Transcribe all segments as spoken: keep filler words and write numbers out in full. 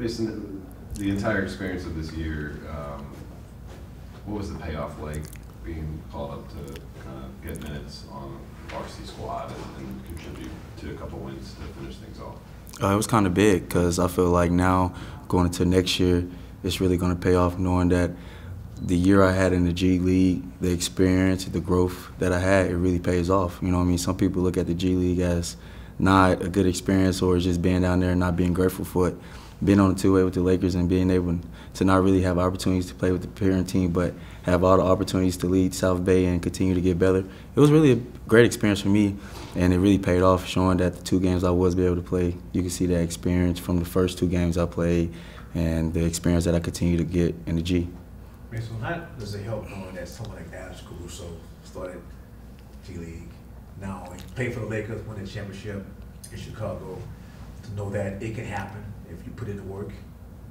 Mason, the entire experience of this year, um, what was the payoff like being called up to kind of get minutes on R C squad and, and contribute to a couple wins to finish things off? Uh, it was kind of big because I feel like now going into next year, it's really going to pay off knowing that the year I had in the G League, the experience, the growth that I had, it really pays off. You know what I mean? Some people look at the G League as not a good experience or just being down there and not being grateful for it. Being on the two-way with the Lakers and being able to not really have opportunities to play with the parent team, but have all the opportunities to lead South Bay and continue to get better. It was really a great experience for me, and it really paid off showing that the two games I was able to play, you can see that experience from the first two games I played and the experience that I continue to get in the G. Mason, how does it help knowing that someone like Alex Caruso started G League, now he played for the Lakers, won the championship in Chicago, to know that it can happen if you put in the work?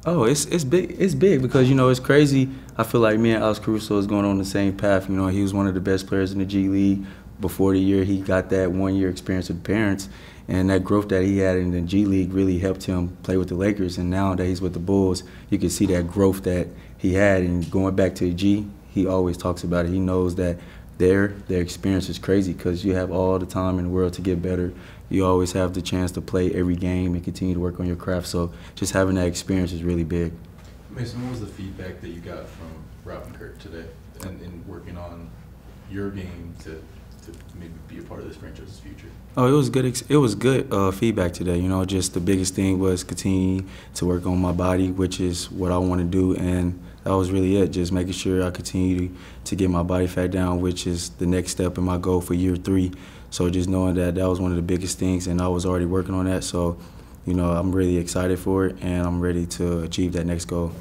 Oh, it's it's big. It's big because, you know, it's crazy. I feel like me and Alex Caruso is going on the same path. You know, he was one of the best players in the G League. Before the year, he got that one-year experience with the parents, and that growth that he had in the G League really helped him play with the Lakers. And now that he's with the Bulls, you can see that growth that he had. And going back to the G, he always talks about it. He knows that their their experience is crazy because you have all the time in the world to get better. You always have the chance to play every game and continue to work on your craft. So just having that experience is really big. Mason, what was the feedback that you got from Rob and Kurt today and, and working on your game to to maybe be a part of this franchise's future? Oh, it was good. It was good uh, feedback today. You know, just the biggest thing was continue to work on my body, which is what I want to do, and that was really it. Just making sure I continue to get my body fat down, which is the next step in my goal for year three. So just knowing that that was one of the biggest things, and I was already working on that. So, you know, I'm really excited for it, and I'm ready to achieve that next goal.